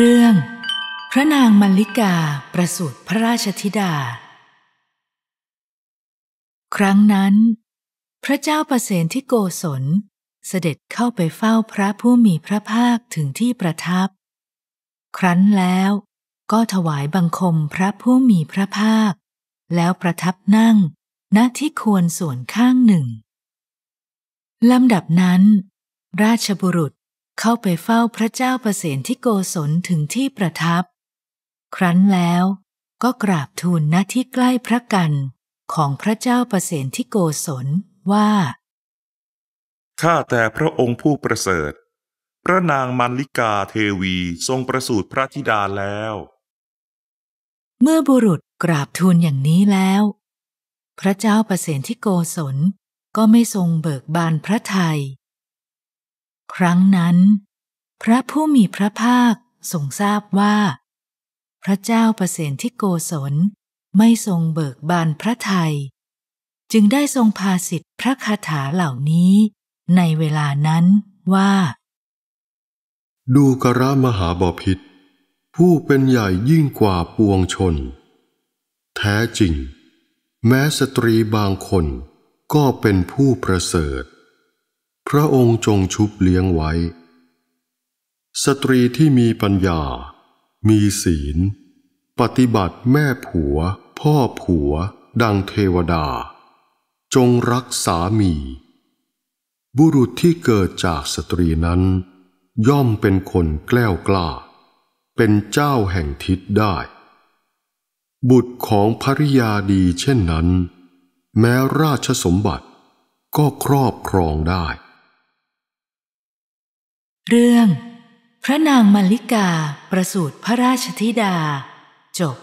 เรื่องพระนางมัลลิกาประสูติพระราชธิดาครั้งนั้นพระเจ้าประเสนที่โกศลเสด็จเข้าไปเฝ้าพระผู้มีพระภาคถึงที่ประทับครั้นแล้วก็ถวายบังคมพระผู้มีพระภาคแล้วประทับนั่งณที่ควรส่วนข้างหนึ่งลำดับนั้นราชบุรุษเข้าไปเฝ้าพระเจ้าประเสนที่โกศลถึงที่ประทับครั้นแล้วก็กราบทูลณที่ใกล้พระกรรณของพระเจ้าประเสนที่โกศลว่าข้าแต่พระองค์ผู้ประเสริฐพระนางมัลลิกาเทวีทรงประสูติพระธิดาแล้วเมื่อบุรุษกราบทูลอย่างนี้แล้วพระเจ้าประเสนที่โกศลก็ไม่ทรงเบิกบานพระทัยครั้งนั้นพระผู้มีพระภาคทรงทราบว่าพระเจ้าประเสนที่โกศลไม่ทรงเบิกบานพระทัยจึงได้ทรงพาสิทธิพระคาถาเหล่านี้ในเวลานั้นว่าดูกระมหาบพิตรผู้เป็นใหญ่ยิ่งกว่าปวงชนแท้จริงแม้สตรีบางคนก็เป็นผู้ประเสริฐพระองค์จงชุบเลี้ยงไว้สตรีที่มีปัญญามีศีลปฏิบัติแม่ผัวพ่อผัวดังเทวดาจงรักสามีบุรุษที่เกิดจากสตรีนั้นย่อมเป็นคนแกล้วกล้าเป็นเจ้าแห่งทิศได้บุตรของภริยาดีเช่นนั้นแม้ราชสมบัติก็ครอบครองได้เรื่องพระนางมัลลิกาประสูติพระราชธิดาจบ